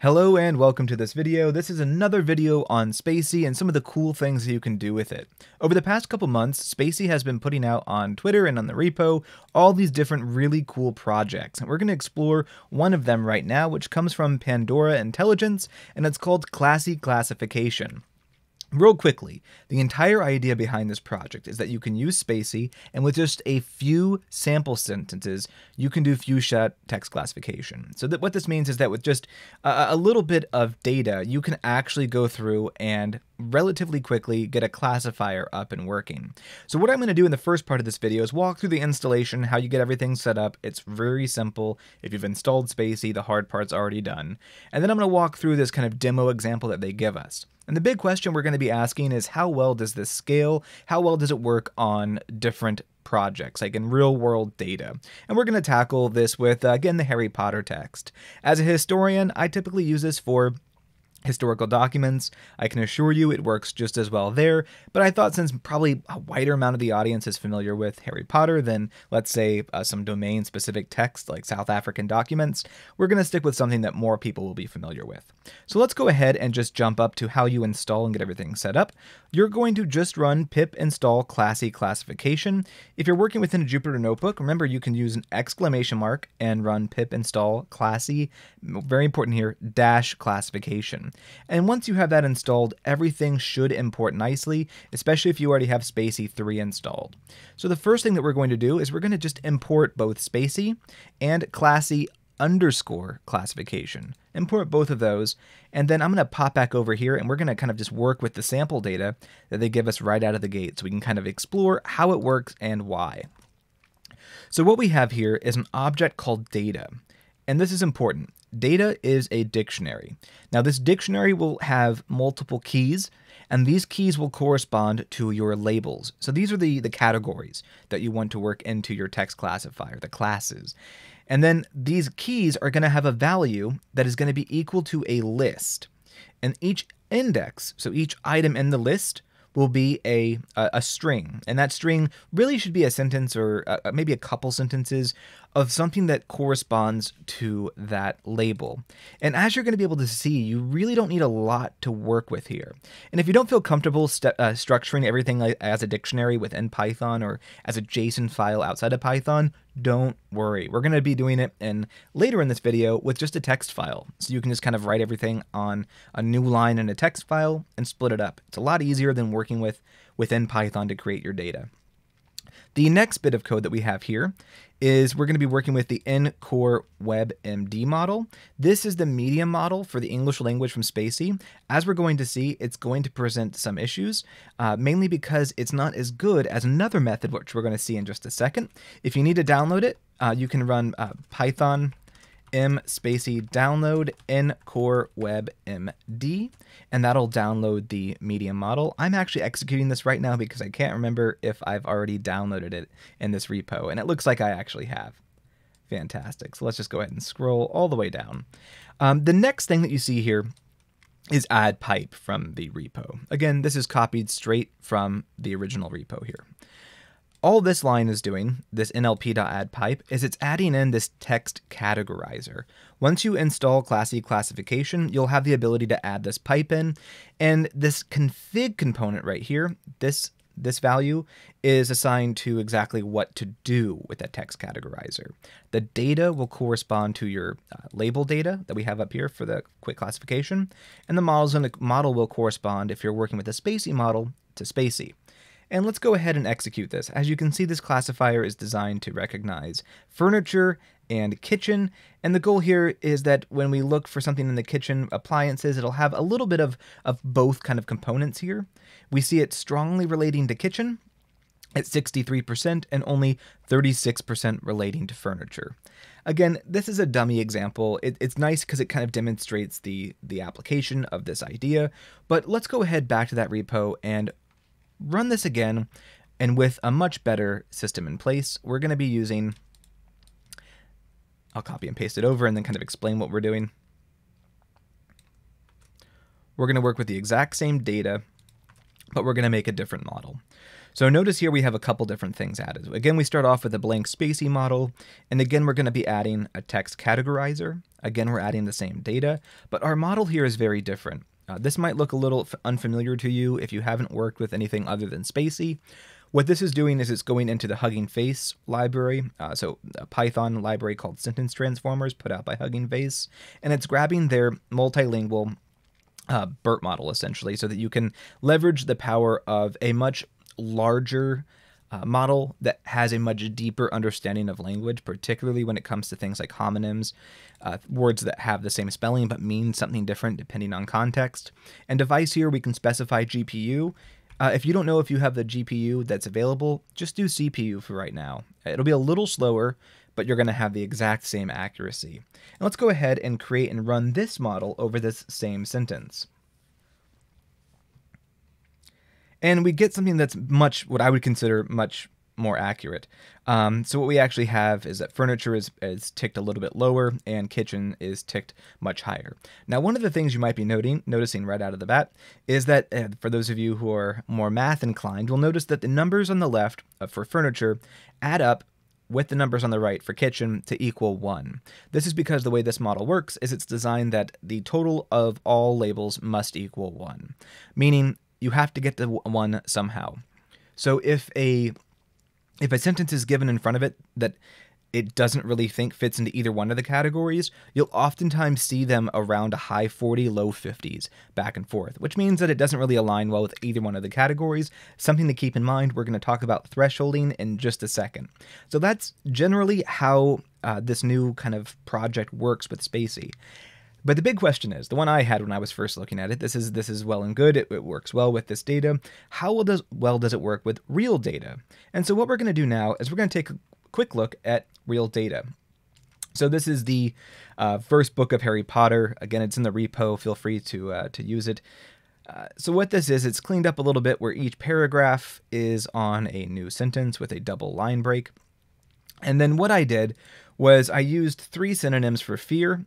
Hello and welcome to this video. This is another video on spaCy and some of the cool things that you can do with it. Over the past couple months, spaCy has been putting out on Twitter and on the repo all these different really cool projects, and we're going to explore one of them right now, which comes from Pandora Intelligence, and it's called Classy Classification. Real quickly, the entire idea behind this project is that you can use spaCy, and with just a few sample sentences, you can do few-shot text classification. So that what this means is that with just a little bit of data, you can actually go through and relatively quickly get a classifier up and working. So what I'm going to do in the first part of this video is walk through the installation, how you get everything set up. It's very simple. If you've installed spaCy, the hard part's already done. And then I'm going to walk through this kind of demo example that they give us. And the big question we're going to be asking is, how well does this scale? How well does it work on different projects, like in real world data? And we're going to tackle this with, again, the Harry Potter text. As a historian, I typically use this for historical documents. I can assure you it works just as well there, but I thought since probably a wider amount of the audience is familiar with Harry Potter than, let's say, some domain-specific text like South African documents, we're going to stick with something that more people will be familiar with. So let's go ahead and just jump up to how you install and get everything set up. You're going to just run pip install Classy Classification. If you're working within a Jupyter notebook, remember you can use an exclamation mark and run pip install Classy, very important here, dash classification. And once you have that installed, everything should import nicely, especially if you already have spaCy 3 installed. So the first thing that we're going to do is we're going to just import both spaCy and Classy underscore classification. Import both of those, and then I'm going to pop back over here and we're going to kind of just work with the sample data that they give us right out of the gate so we can kind of explore how it works and why. So what we have here is an object called data, and this is important. Data is a dictionary. Now this dictionary will have multiple keys, and these keys will correspond to your labels. So these are the categories that you want to work into your text classifier, the classes. And then these keys are going to have a value that is going to be equal to a list. And each index, so each item in the list, will be a string, and that string really should be a sentence or maybe a couple sentences of something that corresponds to that label. And as you're going to be able to see, you really don't need a lot to work with here. And if you don't feel comfortable structuring everything as a dictionary within Python or as a JSON file outside of Python, don't worry. We're going to be doing it later in this video with just a text file. So you can just kind of write everything on a new line in a text file and split it up. It's a lot easier than working within Python to create your data. The next bit of code that we have here is we're going to be working with the en_core_web_md model. This is the medium model for the English language from spaCy. As we're going to see, it's going to present some issues, mainly because it's not as good as another method, which we're going to see in just a second. If you need to download it, you can run Python spaCy download en_core_web_md, and that'll download the medium model. I'm actually executing this right now because I can't remember if I've already downloaded it in this repo, and it looks like I actually have. Fantastic. So let's just go ahead and scroll all the way down. The next thing that you see here is add pipe from the repo. Again, this is copied straight from the original repo here. All this line is doing, this nlp.addPipe, is it's adding in this text categorizer. Once you install Classy Classification, you'll have the ability to add this pipe in. And this config component right here, this value is assigned to exactly what to do with that text categorizer. The data will correspond to your label data that we have up here for the quick classification. And the model will correspond, if you're working with a spaCy model, to spaCy. And let's go ahead and execute this. As you can see, this classifier is designed to recognize furniture and kitchen. And the goal here is that when we look for something in the kitchen appliances, it'll have a little bit of both kind of components here. We see it strongly relating to kitchen at 63% and only 36% relating to furniture. Again, this is a dummy example. It's nice because it kind of demonstrates the application of this idea. But let's go ahead back to that repo and run this again, and with a much better system in place, we're going to be using, I'll copy and paste it over and then kind of explain what we're doing. We're going to work with the exact same data, but we're going to make a different model. So notice here we have a couple different things added. Again, we start off with a blank spaCy model, and again, we're going to be adding a text categorizer. Again, we're adding the same data, but our model here is very different. This might look a little unfamiliar to you if you haven't worked with anything other than spaCy. What this is doing is it's going into the Hugging Face library, so a Python library called Sentence Transformers put out by Hugging Face, and it's grabbing their multilingual BERT model essentially so that you can leverage the power of a much larger model that has a much deeper understanding of language, particularly when it comes to things like homonyms, words that have the same spelling but mean something different depending on context. And device here, we can specify GPU. If you don't know if you have the GPU that's available, just do CPU for right now. It'll be a little slower, but you're going to have the exact same accuracy. And let's go ahead and create and run this model over this same sentence. And we get something that's much, what I would consider much more accurate. So what we actually have is that furniture is ticked a little bit lower and kitchen is ticked much higher. Now, one of the things you might be noticing right out of the bat is that for those of you who are more math inclined, you'll notice that the numbers on the left for furniture add up with the numbers on the right for kitchen to equal 1. This is because the way this model works is it's designed that the total of all labels must equal 1, meaning you have to get to 1 somehow. So if a sentence is given in front of it that it doesn't really think fits into either one of the categories, you'll oftentimes see them around a high 40, low 50s back and forth, which means that it doesn't really align well with either one of the categories. Something to keep in mind, we're going to talk about thresholding in just a second. So that's generally how this new kind of project works with spaCy. But the big question is, the one I had when I was first looking at it, this is well and good, it works well with this data. How well does it work with real data? And so what we're going to do now is we're going to take a quick look at real data. So this is the first book of Harry Potter. Again, it's in the repo. Feel free to use it. So what this is, it's cleaned up a little bit where each paragraph is on a new sentence with a double line break. And then what I did was I used 3 synonyms for fear.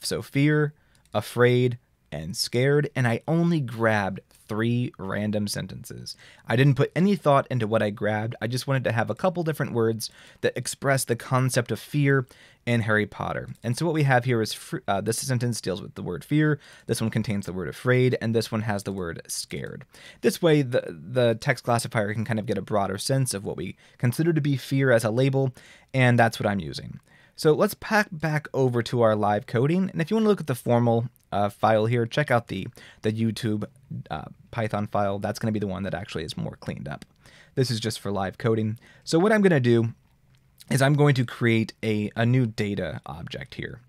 So fear, afraid, and scared, and I only grabbed 3 random sentences. I didn't put any thought into what I grabbed. I just wanted to have a couple different words that express the concept of fear in Harry Potter. And so what we have here is this sentence deals with the word fear, this one contains the word afraid, and this one has the word scared. This way, the text classifier can kind of get a broader sense of what we consider to be fear as a label, and that's what I'm using. So let's pack back over to our live coding. And if you want to look at the formal file here, check out the YouTube Python file. That's going to be the one that actually is more cleaned up. This is just for live coding. So what I'm going to do is I'm going to create a new data object here.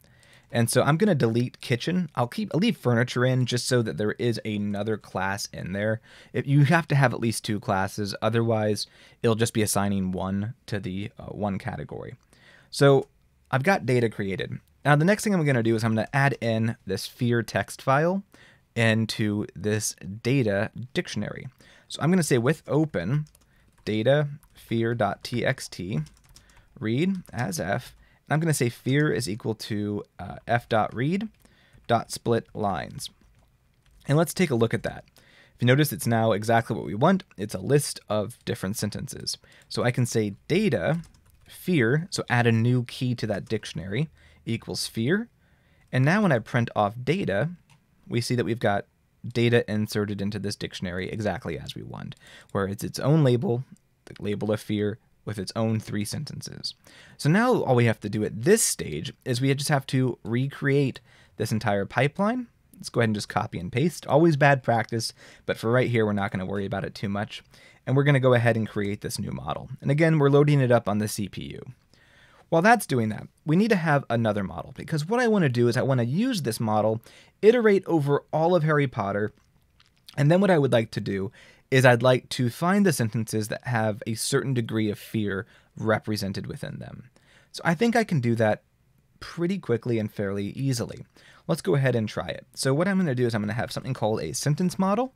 And so I'm going to delete kitchen. I'll leave furniture in just so that there is another class in there. If you have to have at least 2 classes, otherwise it'll just be assigning 1 to the one category. So I've got data created. Now the next thing I'm going to do is I'm going to add in this fear text file into this data dictionary. So I'm going to say with open data fear.txt read as f, and I'm going to say fear is equal to f.read.split lines. And let's take a look at that. If you notice, it's now exactly what we want. It's a list of different sentences. So I can say data fear, so add a new key to that dictionary, equals fear. And now when I print off data, we see that we've got data inserted into this dictionary exactly as we want, where it's its own label, the label of fear, with its own 3 sentences. So now all we have to do at this stage is we just have to recreate this entire pipeline. Let's go ahead and just copy and paste. Always bad practice, but for right here, we're not going to worry about it too much. And we're going to go ahead and create this new model. And again, we're loading it up on the CPU. While that's doing that, we need to have another model, because what I want to do is I want to use this model, iterate over all of Harry Potter, and then what I would like to do is I'd like to find the sentences that have a certain degree of fear represented within them. So I think I can do that pretty quickly and fairly easily. Let's go ahead and try it. So what I'm going to do is I'm going to have something called a sentence model,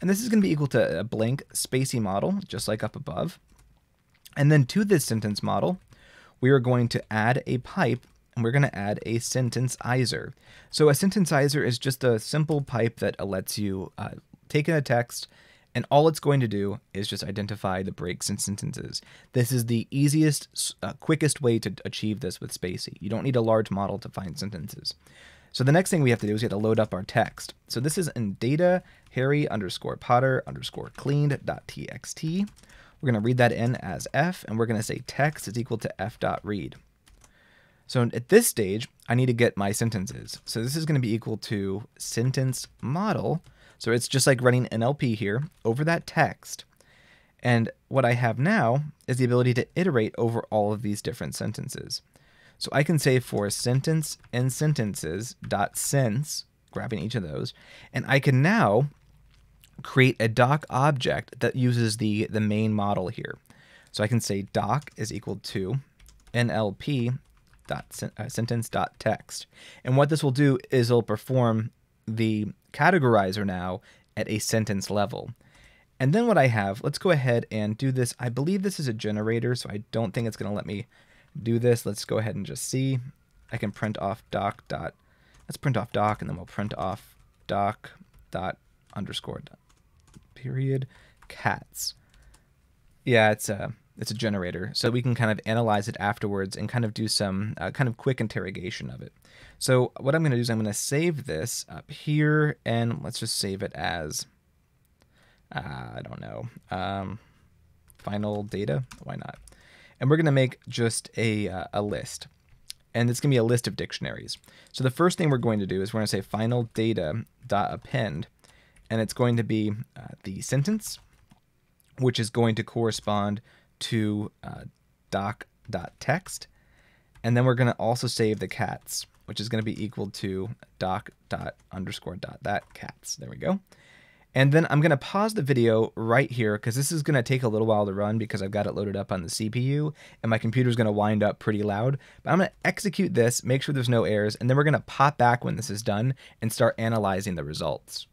and this is going to be equal to a blank spaCy model, just like up above. And then to this sentence model, we are going to add a pipe, and we're going to add a sentence-izer. So a sentence-izer is just a simple pipe that lets you take in a text And all it's going to do is just identify the breaks in sentences. This is the easiest, quickest way to achieve this with spaCy. You don't need a large model to find sentences. So the next thing we have to do is we have to load up our text. So this is in data harry_potter_cleaned.txt. We're going to read that in as f, and we're going to say text is equal to f.read. So at this stage, I need to get my sentences. So this is going to be equal to sentence model. So it's just like running NLP here over that text. And what I have now is the ability to iterate over all of these different sentences. So I can say for sentence and sentences dot sense, grabbing each of those, and I can now create a doc object that uses the main model here. So I can say doc is equal to NLP sentence dot text. And what this will do is it'll perform the categorizer now at a sentence level. And then what I have, let's go ahead and do this. I believe this is a generator, so I don't think it's going to let me do this. Let's go ahead and just see. I can print off doc dot, let's print off doc, and then we'll print off doc dot underscore dot period cats. Yeah, it's a generator, so we can kind of analyze it afterwards and kind of do some kind of quick interrogation of it. So what I'm going to do is I'm going to save this up here, and let's just save it as, I don't know, final data. Why not? And we're going to make just a list, and it's going to be a list of dictionaries. So the first thing we're going to do is we're going to say final data dot append, and it's going to be the sentence, which is going to correspond to doc.text. And then we're going to also save the cats, which is going to be equal to doc._.thatcats. There we go. And then I'm going to pause the video right here because this is going to take a little while to run because I've got it loaded up on the CPU and my computer is going to wind up pretty loud. But I'm going to execute this, make sure there's no errors, and then we're going to pop back when this is done and start analyzing the results.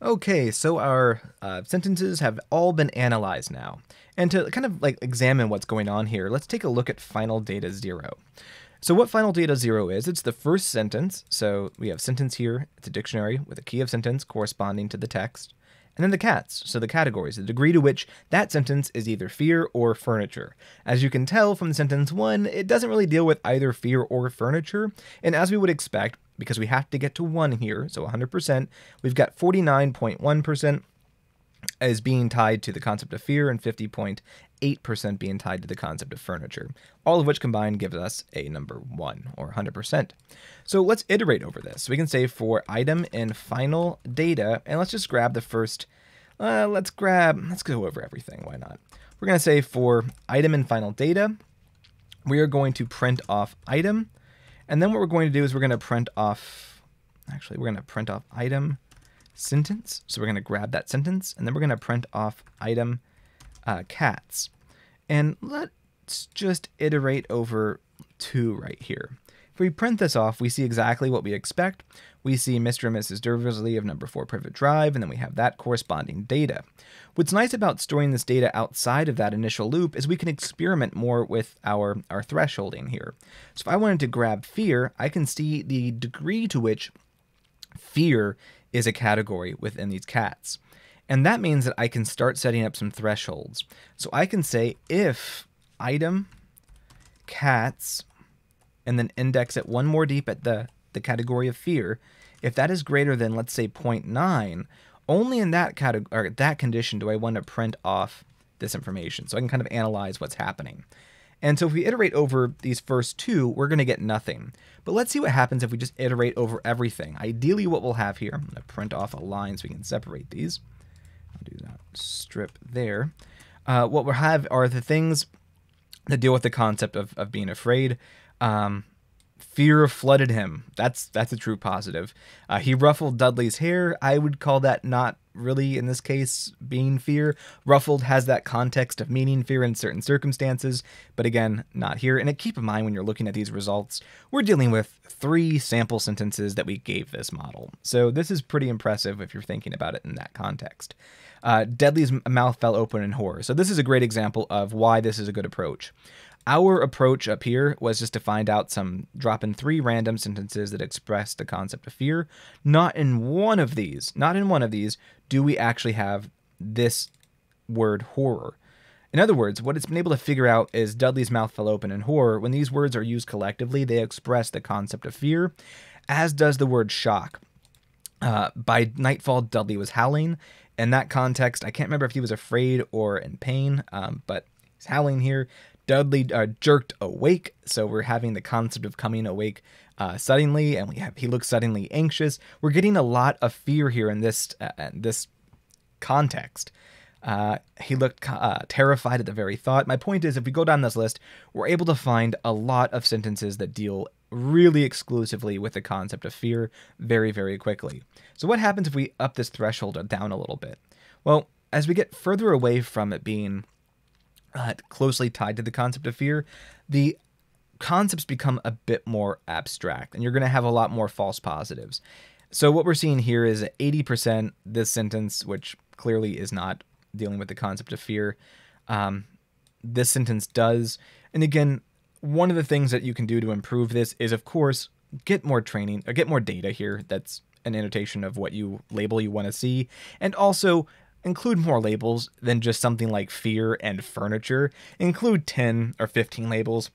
Okay, so our sentences have all been analyzed now. And to kind of like examine what's going on here, let's take a look at final data 0. So what final data 0 is, it's the first sentence. So we have sentence here, it's a dictionary with a key of sentence corresponding to the text. And then the cats, so the categories, the degree to which that sentence is either fear or furniture. As you can tell from sentence 1, it doesn't really deal with either fear or furniture. And as we would expect, because we have to get to 1 here, so 100%, we've got 49.1% as being tied to the concept of fear and 50.8% being tied to the concept of furniture, all of which combined gives us a number 1, or 100%. So let's iterate over this. So we can say for item in final data, and let's just grab the first, let's go over everything, why not? We're going to say for item in final data, we are going to print off item. And then what we're going to do is we're going to print off, actually, we're going to print off item sentence. So we're going to grab that sentence, and then we're going to print off item cats. And let's just iterate over 2 right here. If we print this off, we see exactly what we expect. We see Mr. and Mrs. Dersley of number 4 private drive, and then we have that corresponding data. What's nice about storing this data outside of that initial loop is we can experiment more with our thresholding here. So if I wanted to grab fear, I can see the degree to which fear is a category within these cats. And that means that I can start setting up some thresholds. So I can say if item cats, and then index it 1 more deep at the category of fear, if that is greater than, let's say, 0.9, only in that category or that condition do I want to print off this information. So I can kind of analyze what's happening. And so if we iterate over these first 2, we're going to get nothing. But let's see what happens if we just iterate over everything. Ideally, what we'll have here, I'm going to print off a line so we can separate these. I'll do that strip there. What we'll have are the things that deal with the concept of being afraid. Fear flooded him. That's a true positive. He ruffled Dudley's hair. I would call that not really, in this case, being fear. Ruffled has that context of meaning fear in certain circumstances, but again, not here. And keep in mind when you're looking at these results, we're dealing with 3 sample sentences that we gave this model. So this is pretty impressive if you're thinking about it in that context. Dudley's mouth fell open in horror. So this is a great example of why this is a good approach. Our approach up here was just to find out some, drop in 3 random sentences that express the concept of fear. Not in one of these do we actually have this word horror. In other words, what it's been able to figure out is Dudley's mouth fell open in horror. When these words are used collectively, they express the concept of fear, as does the word shock. By nightfall, Dudley was howling. In that context, I can't remember if he was afraid or in pain, but he's howling here. Dudley jerked awake, so we're having the concept of coming awake suddenly, and he looks suddenly anxious. We're getting a lot of fear here in this context. He looked terrified at the very thought. My point is, if we go down this list, we're able to find a lot of sentences that deal really exclusively with the concept of fear very, very quickly. So what happens if we up this threshold down a little bit? Well, as we get further away from it being closely tied to the concept of fear, the concepts become a bit more abstract, and you're going to have a lot more false positives. So what we're seeing here is 80% this sentence, which clearly is not dealing with the concept of fear. This sentence does. And again, one of the things that you can do to improve this is, of course, get more training or get more data here. That's an annotation of what label you want to see. And also include more labels than just something like fear and furniture. Include 10 or 15 labels.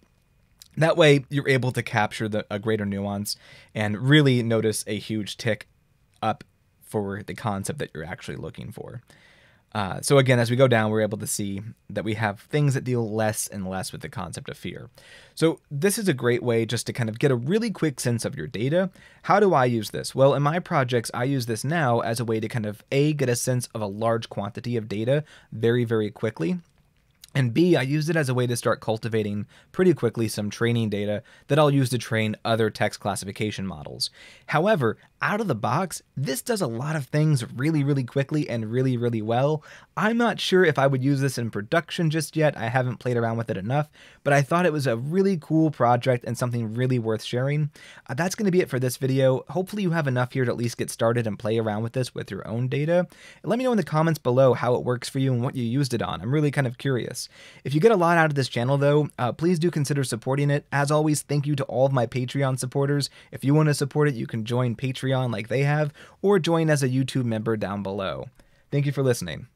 That way you're able to capture a greater nuance and really notice a huge tick up for the concept that you're actually looking for. So again, as we go down, we're able to see that we have things that deal less and less with the concept of fear. So this is a great way just to kind of get a really quick sense of your data. How do I use this? Well, in my projects, I use this now as a way to kind of A, get a sense of a large quantity of data very, very quickly. And B, I use it as a way to start cultivating pretty quickly some training data that I'll use to train other text classification models. However, out of the box, this does a lot of things really, really quickly and really, really well. I'm not sure if I would use this in production just yet. I haven't played around with it enough, but I thought it was a really cool project and something really worth sharing. That's going to be it for this video. Hopefully you have enough here to at least get started and play around with this with your own data. Let me know in the comments below how it works for you and what you used it on. I'm really kind of curious. If you get a lot out of this channel, though, please do consider supporting it. As always, thank you to all of my Patreon supporters. If you want to support it, you can join Patreon like they have, or join as a YouTube member down below. Thank you for listening.